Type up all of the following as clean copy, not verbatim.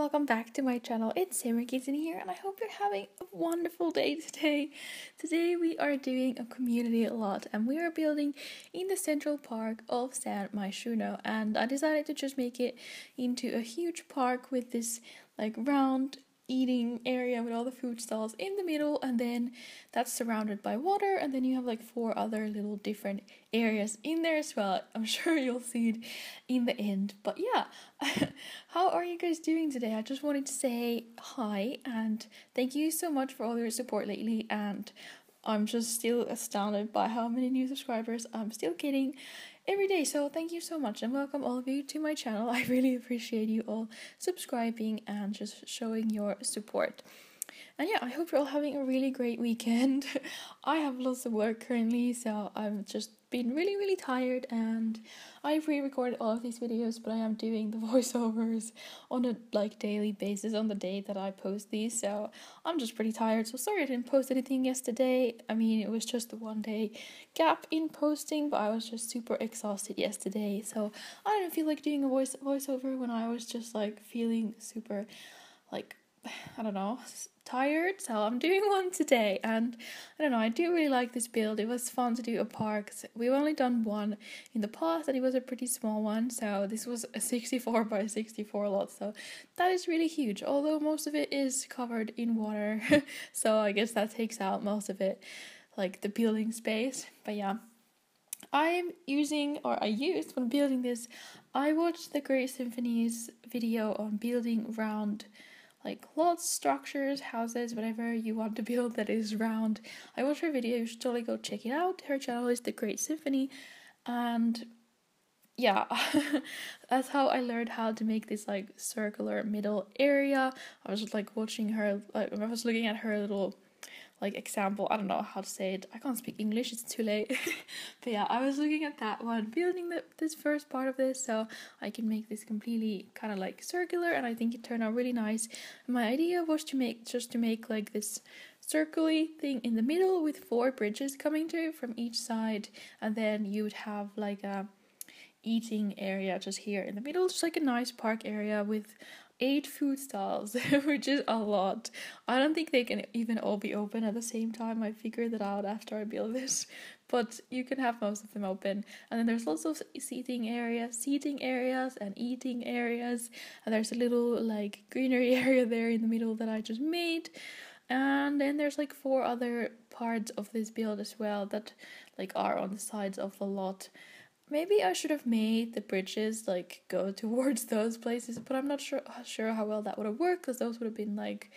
welcome back to my channel. It's SimmerKitten here and I hope you're having a wonderful day today. Today we are doing a community lot and we are building in the Central Park of San Myshuno, and I decided to just make it into a huge park with this like round eating area with all the food stalls in the middle, and then that's surrounded by water, and then you have like four other little different areas in there as well. I'm sure you'll see it in the end, but yeah. How are you guys doing today? I just wanted to say hi and thank you so much for all your support lately, and I'm just still astounded by how many new subscribers I'm still getting every day, so thank you so much and welcome all of you to my channel. I really appreciate you all subscribing and just showing your support. And yeah, I hope you're all having a really great weekend. I have lots of work currently, so I've just been really tired, and I pre-recorded all of these videos, but I am doing the voiceovers on a like daily basis on the day that I post these, so I'm just pretty tired. So sorry I didn't post anything yesterday. I mean, it was just the 1 day gap in posting, but I was just super exhausted yesterday, so I didn't feel like doing a voiceover when I was just like feeling super like, I don't know, tired, so I'm doing one today. And I don't know, I do really like this build. It was fun to do a park. We've only done one in the past and it was a pretty small one, so this was a 64x64 lot, so that is really huge, although most of it is covered in water so I guess that takes out most of it, like the building space. But yeah, I used when building this, I watched The Great Symphony's video on building round like lots, structures, houses, whatever you want to build that is round. I watched her video, you should totally go check it out. Her channel is The Great Symphony, and yeah, that's how I learned how to make this like circular middle area. I was just like watching her, like, I was looking at her little like example. I don't know how to say it, I can't speak English, it's too late but yeah, I was looking at that one, building this first part of this, so I can make this completely kind of like circular, and I think it turned out really nice. My idea was to make like this circular thing in the middle with four bridges coming to it from each side, and then you would have like a eating area just here in the middle, just like a nice park area with 8 food stalls, which is a lot. I don't think they can even all be open at the same time. I figured that out after I built this, but you can have most of them open. And then there's lots of seating areas and eating areas, and there's a little like greenery area there in the middle that I just made. And then there's like 4 other parts of this build as well that like are on the sides of the lot. Maybe I should have made the bridges like go towards those places, but I'm not sure how well that would have worked, because those would have been like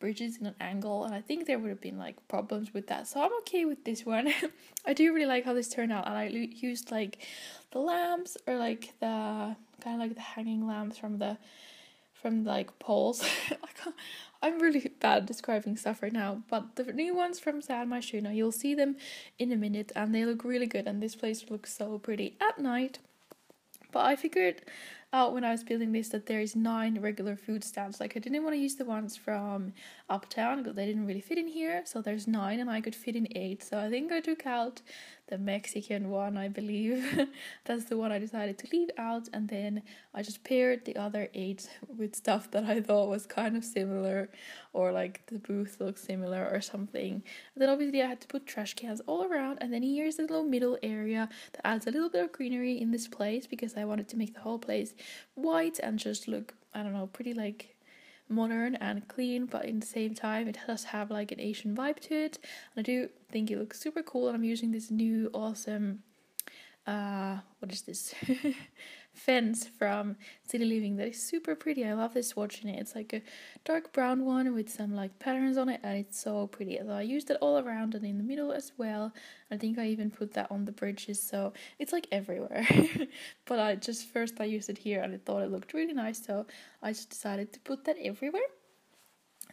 bridges in an angle, and I think there would have been like problems with that, so I'm okay with this one. I do really like how this turned out, and I used like the lamps, or like the kind of like the hanging lamps from like poles. I'm really bad at describing stuff right now, but the new ones from San Myshuno, you'll see them in a minute, and they look really good, and this place looks so pretty at night. But I figured out when I was building this that there is 9 regular food stands. Like, I didn't want to use the ones from uptown because they didn't really fit in here, so there's 9 and I could fit in 8, so I think I took out the Mexican one, I believe. That's the one I decided to leave out, and then I just paired the other 8 with stuff that I thought was kind of similar, or like the booth looked similar or something. And then obviously I had to put trash cans all around, and then here's the little middle area that adds a little bit of greenery in this place, because I wanted to make the whole place white and just look, I don't know, pretty like modern and clean, but in the same time it does have like an Asian vibe to it, and I do think it looks super cool. And I'm using this new awesome what is this fence from City Living that is super pretty. I love this watch in it. It's like a dark brown one with some like patterns on it, and it's so pretty. So I used it all around and in the middle as well. I think I even put that on the bridges, so it's like everywhere but I used it here and I thought it looked really nice, so I just decided to put that everywhere.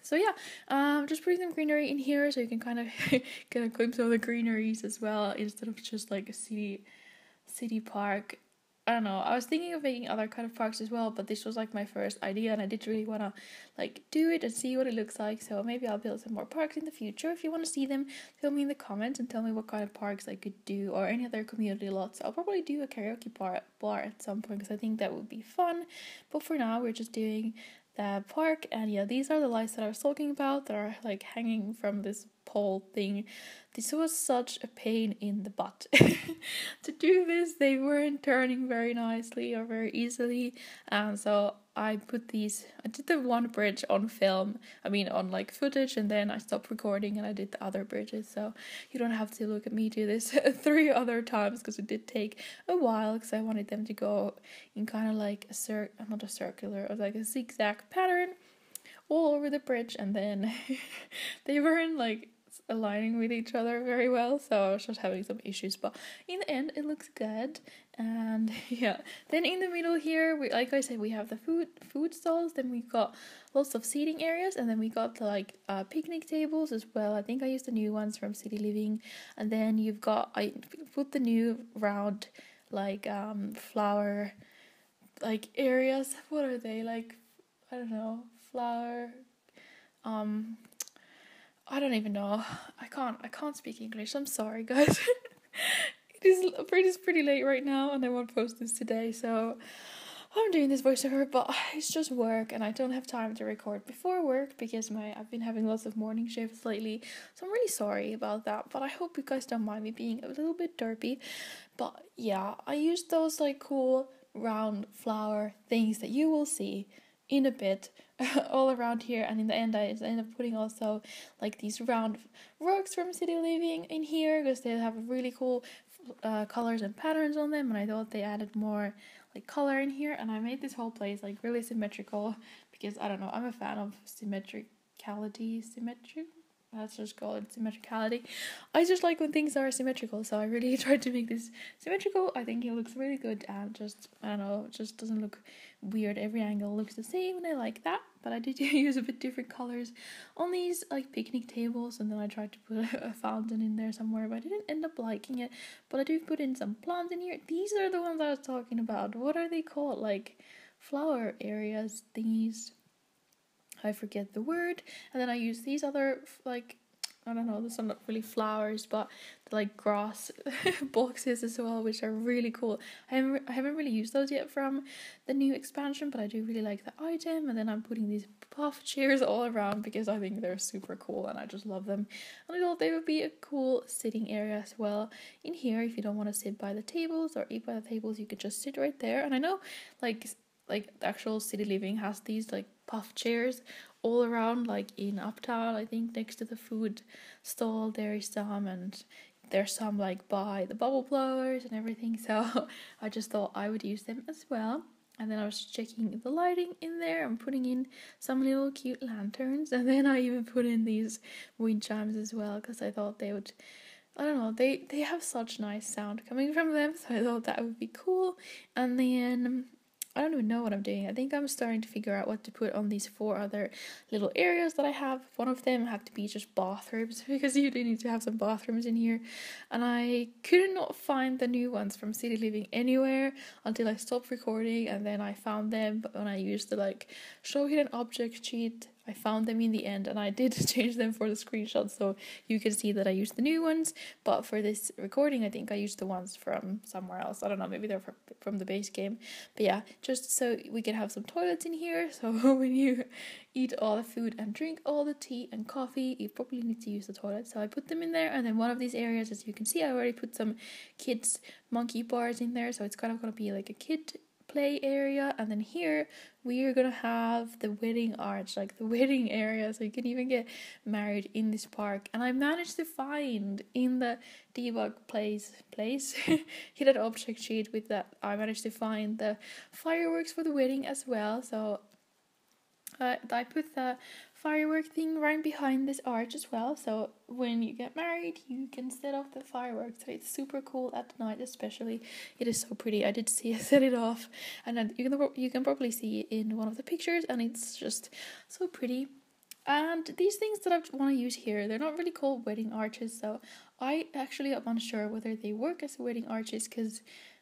So yeah, just putting some greenery in here so you can kind of get a glimpse of the greeneries as well, instead of just like a city park. I don't know, I was thinking of making other kind of parks as well, but this was like my first idea, and I did really want to like do it and see what it looks like, so maybe I'll build some more parks in the future. If you want to see them, tell me in the comments and tell me what kind of parks I could do, or any other community lots. I'll probably do a karaoke bar at some point, because I think that would be fun, but for now we're just doing park. And yeah, these are the lights that I was talking about that are like hanging from this pole thing. This was such a pain in the butt to do this. They weren't turning very nicely or very easily, and so I put these, I did the one bridge on film, I mean on like footage, and then I stopped recording and I did the other bridges, so you don't have to look at me do this 3 other times, because it did take a while, because I wanted them to go in kind of like a not a circular, or like a zigzag pattern all over the bridge, and then they weren't like aligning with each other very well, so I was just having some issues, but in the end it looks good. And yeah, then in the middle here, we, like I said, we have the food stalls, then we got lots of seating areas, and then we got like picnic tables as well. I think I used the new ones from City Living, and then you've got, I put the new round like flower like areas, what are they, like I don't know, flower I don't even know. I can't speak English. I'm sorry, guys. It is pretty late right now, and I won't post this today, so I'm doing this voiceover, but it's just work, and I don't have time to record before work, because I've been having lots of morning shifts lately, so I'm really sorry about that, but I hope you guys don't mind me being a little bit derpy. But yeah, I used those like cool round flower things that you will see in a bit all around here, and in the end I ended up putting also like these round rocks from City Living in here, because they have really cool colors and patterns on them, and I thought they added more like color in here, and I made this whole place like really symmetrical, because I don't know, I'm a fan of symmetricality, let's just call it symmetricality. I just like when things are symmetrical, so I really tried to make this symmetrical. I think it looks really good, and just, I don't know, it just doesn't look weird. Every angle looks the same, and I like that. But I did use a bit different colors on these like picnic tables, and then I tried to put a fountain in there somewhere, but I didn't end up liking it. But I do put in some plants in here. These are the ones I was talking about. What are they called? Like flower areas thingies. I forget the word. And then I use these other, like, I don't know, these are not really flowers, but they're like grass boxes as well, which are really cool. I haven't really used those yet from the new expansion, but I do really like the item. And then I'm putting these puff chairs all around, because I think they're super cool and I just love them. And I thought they would be a cool sitting area as well in here. If you don't want to sit by the tables or eat by the tables, you could just sit right there. And I know, like the actual City Living has these like puff chairs all around, like in uptown, I think next to the food stall there is some, and there's some like by the bubble blowers and everything, so I just thought I would use them as well. And then I was checking the lighting in there and putting in some little cute lanterns, and then I even put in these wind chimes as well, because I thought they would, I don't know, they have such nice sound coming from them, so I thought that would be cool. And then I don't even know what I'm doing. I think I'm starting to figure out what to put on these 4 other little areas that I have. One of them had to be just bathrooms, because you do need to have some bathrooms in here. And I could not find the new ones from City Living anywhere until I stopped recording, and then I found them. But when I used the like show hidden object sheet, I found them in the end, and I did change them for the screenshot, so you can see that I used the new ones, but for this recording I think I used the ones from somewhere else. I don't know, maybe they're from the base game. But yeah, just so we can have some toilets in here, so when you eat all the food and drink all the tea and coffee, you probably need to use the toilet, so I put them in there. And then one of these areas, as you can see, I already put some kids monkey bars in there, so it's kind of gonna be like a kid play area. And then here we are gonna have the wedding arch, like the wedding area, so you can even get married in this park. And I managed to find in the debug place hidden object sheet with that, I managed to find the fireworks for the wedding as well, so I put the firework thing right behind this arch as well, so when you get married you can set off the fireworks, so it's super cool at night especially. It is so pretty. I did see it set it off, and then you can probably see it in one of the pictures, and it's just so pretty. And these things that I want to use here, they're not really called wedding arches, so I actually am unsure whether they work as wedding arches, because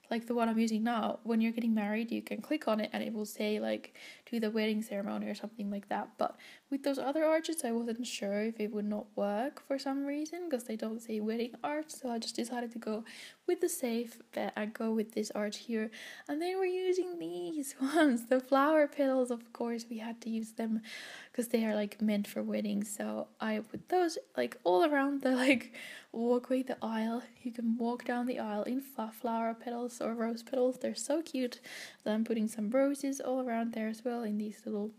like the one I'm using now, when you're getting married you can click on it and it will say like do the wedding ceremony or something like that. But with those other arches, I wasn't sure if it would not work for some reason, because they don't say wedding arch, so I just decided to go with the safe bet and go with this arch here. And then we're using these ones, the flower petals. Of course we had to use them because they are like meant for weddings, so I put those like all around the like walkway, the aisle. You can walk down the aisle in flower petals or rose petals. They're so cute. Then I'm putting some roses all around there as well in these little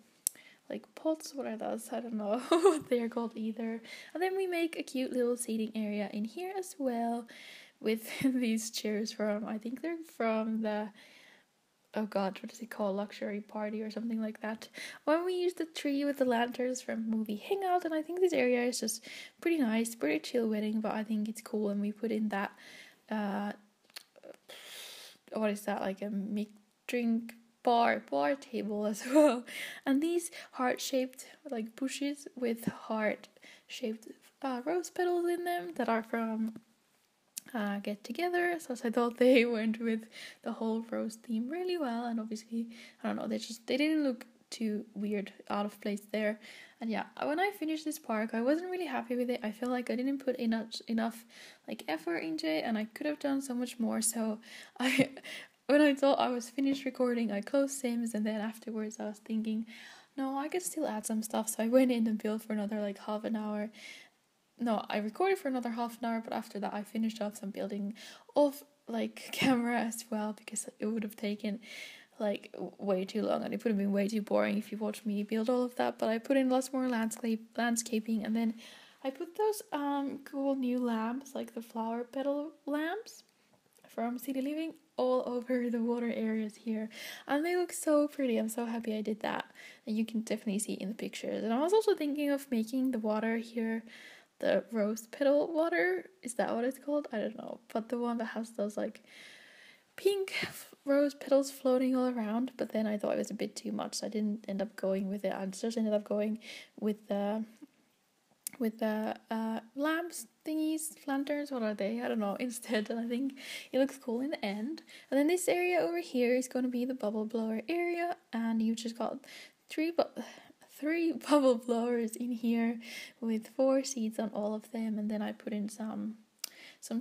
like pots. What are those? I don't know what they are called either. And then we make a cute little seating area in here as well with these chairs from, I think they're from the, oh god, what is it called, luxury party or something like that, when we used the tree with the lanterns from movie Hangout. And I think this area is just pretty nice, pretty chill wedding, but I think it's cool. And we put in that what is that, like a mixed drink bar table as well. And these heart-shaped like bushes with heart-shaped rose petals in them that are from Get Together, so I thought they went with the whole rose theme really well. And obviously, I don't know, they didn't look too weird, out of place there. And yeah, when I finished this park, I wasn't really happy with it. I feel like I didn't put enough like effort into it, and I could have done so much more. So I when I thought I was finished recording, I closed Sims, and then afterwards I was thinking, no, I could still add some stuff. So I went in and built for another like half an hour. No, I recorded for another half an hour, but after that I finished off some building off like camera as well, because it would have taken like way too long and it would have been way too boring if you watched me build all of that. But I put in lots more landscaping, and then I put those cool new lamps, like the flower petal lamps from City Living, all over the water areas here, and they look so pretty. I'm so happy I did that, and you can definitely see in the pictures. And I was also thinking of making the water here the rose petal water, is that what it's called? I don't know, but the one that has those like pink rose petals floating all around. But then I thought it was a bit too much, so I didn't end up going with it. I just ended up going with the lamps thingies, lanterns, what are they? I don't know, instead. And I think it looks cool in the end. And then this area over here is going to be the bubble blower area, and you've just got three bubble blowers in here with 4 seeds on all of them. And then I put in some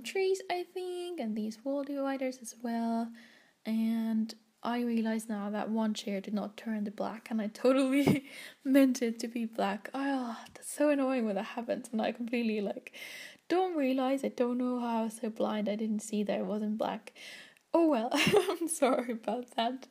trees, I think, and these wall dividers as well. And I realize now that one chair did not turn to black, and I totally meant it to be black. Oh, that's so annoying when that happens, and I completely like don't realize. I don't know how I was so blind. I didn't see that it wasn't black. Oh well, I'm sorry about that.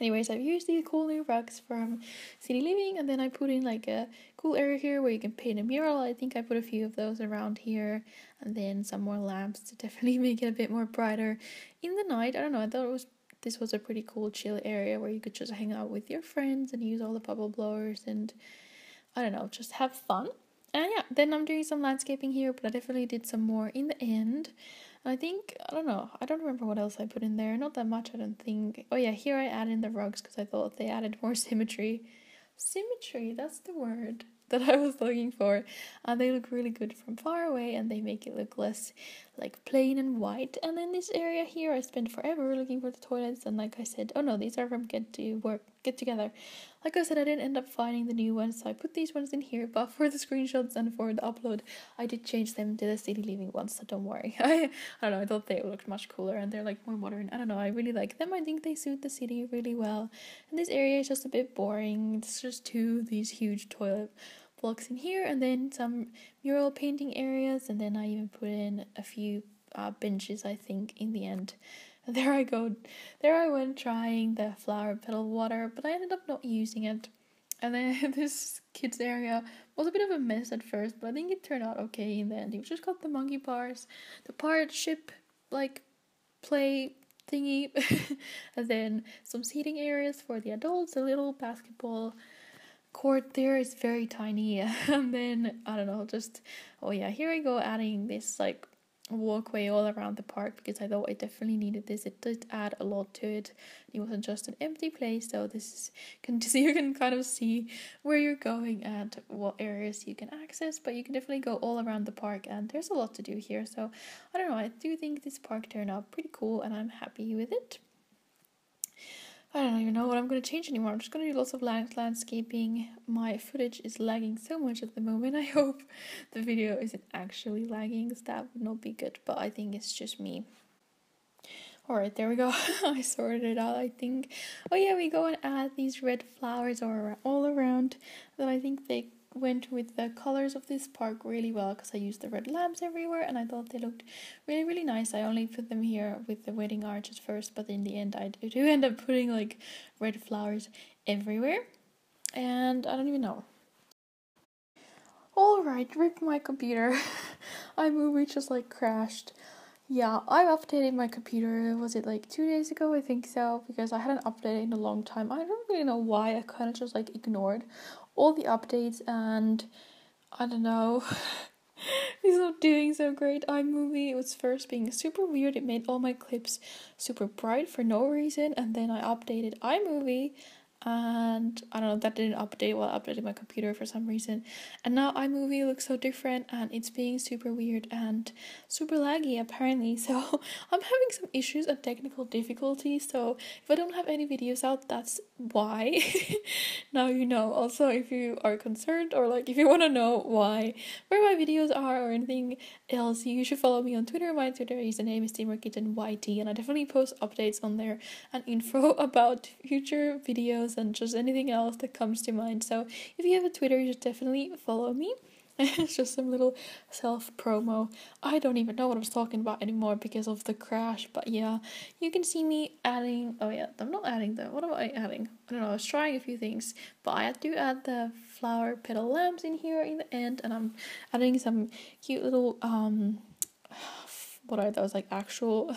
Anyways, I've used these cool new rugs from City Living, and then I put in like a cool area here where you can paint a mural. I think I put a few of those around here, and then some more lamps to definitely make it a bit more brighter in the night. I don't know, I thought this was a pretty cool chill area where you could just hang out with your friends and use all the bubble blowers and, I don't know, just have fun. And yeah, then I'm doing some landscaping here, but I definitely did some more in the end. I think, I don't know, I don't remember what else I put in there, not that much, I don't think. Oh yeah, here I added in the rugs because I thought they added more symmetry. Symmetry, that's the word that I was looking for. And they look really good from far away, and they make it look less like plain and white. And then this area here, I spent forever looking for the toilets, and like I said, oh no, these are from Get Together. Like I said, I didn't end up finding the new ones, so I put these ones in here, but for the screenshots and for the upload, I did change them to the City Living ones, so don't worry. I don't know, I thought they looked much cooler, and they're like more modern. I don't know, I really like them. I think they suit the city really well. And this area is just a bit boring. It's just these huge toilet blocks in here, and then some mural painting areas, and then I even put in a few benches, I think, in the end. There I go. There I went trying the flower petal water, but I ended up not using it. And then this kids area was a bit of a mess at first, but I think it turned out okay in the end. You've just got the monkey bars, the pirate ship, like, play thingy, and then some seating areas for the adults, a little basketball court there is very tiny, and then, I don't know, just, oh yeah, here I go adding this, like, walkway all around the park because I thought I definitely needed this. It did add a lot to it. It wasn't just an empty place, so you can kind of see where you're going and what areas you can access, but you can definitely go all around the park, and there's a lot to do here. So I don't know, I do think this park turned out pretty cool, and I'm happy with it. I don't even know what I'm going to change anymore. I'm just going to do lots of landscaping. My footage is lagging so much at the moment. I hope the video isn't actually lagging, because that would not be good, but I think it's just me. Alright, there we go. I sorted it out, I think. Oh yeah, we go and add these red flowers all around. Then I think they went with the colors of this park really well, because I used the red lamps everywhere and I thought they looked really, really nice. I only put them here with the wedding arch at first, but in the end I do end up putting like red flowers everywhere. And I don't even know. Alright, rip my computer. iMovie just like crashed. Yeah, I updated my computer, was it like 2 days ago? I think so, because I hadn't updated in a long time. I don't really know why, I kind of just like ignored all the updates and I don't know. It's not doing so great. iMovie was first being super weird, it made all my clips super bright for no reason, and then I updated iMovie and I don't know, that didn't update while updating my computer for some reason, and now iMovie looks so different and it's being super weird and super laggy apparently. So I'm having some issues and technical difficulties, so if I don't have any videos out, that's why. Now you know. Also, if you are concerned or like if you want to know why where my videos are or anything else, you should follow me on Twitter. My Twitter username is SimmerKittenYT, and I definitely post updates on there and info about future videos and just anything else that comes to mind. So if you have a Twitter, you should definitely follow me. It's just some little self-promo. I don't even know what I was talking about anymore because of the crash, but yeah, you can see me adding, oh yeah, I'm not adding them, what am I adding? I don't know, I was trying a few things, but I do add the flower petal lamps in here in the end, and I'm adding some cute little, what are those, like actual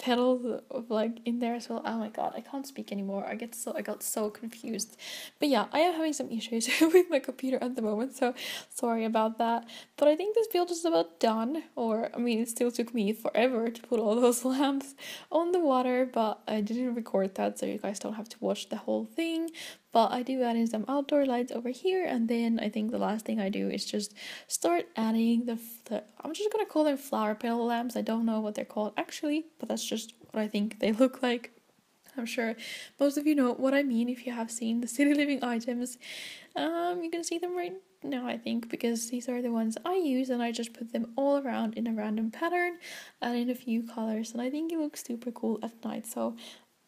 petals of like in there as well. Oh my god, I can't speak anymore. I got so confused. But yeah, I am having some issues with my computer at the moment, so sorry about that. But I think this build is about done, or I mean it still took me forever to put all those lamps on the water, but I didn't record that, so you guys don't have to watch the whole thing. But I do add in some outdoor lights over here, and then I think the last thing I do is just start adding the I'm just gonna call them flower petal lamps. I don't know what they're called actually, but that's just what I think they look like. I'm sure most of you know what I mean if you have seen the City Living items. You can see them right now, I think, because these are the ones I use, and I just put them all around in a random pattern and in a few colors, and I think it looks super cool at night. So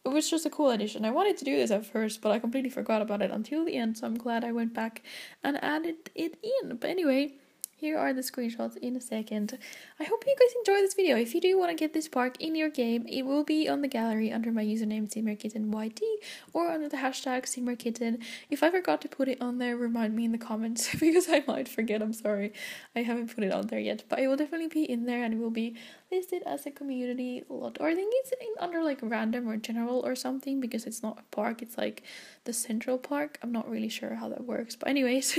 it was just a cool addition. I wanted to do this at first, but I completely forgot about it until the end, so I'm glad I went back and added it in. But anyway, here are the screenshots in a second. I hope you guys enjoy this video. If you do want to get this park in your game, it will be on the gallery under my username SimmerKittenYT or under the hashtag SimmerKitten. If I forgot to put it on there, remind me in the comments because I might forget. I'm sorry, I haven't put it on there yet, but it will definitely be in there and it will be listed as a community lot, or I think it's in under like random or general or something, because it's not a park, it's like the Central Park. I'm not really sure how that works, but anyways,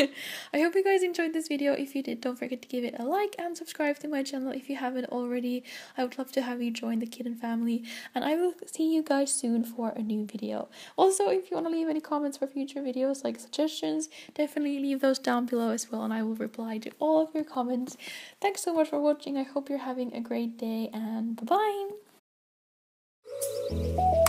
I hope you guys enjoyed this video. If you did, don't forget to give it a like and subscribe to my channel if you haven't already. I would love to have you join the kitten family, and I will see you guys soon for a new video. Also, if you want to leave any comments for future videos, like suggestions, definitely leave those down below as well, and I will reply to all of your comments. Thanks so much for watching. I hope you're having a great day, and bye-bye!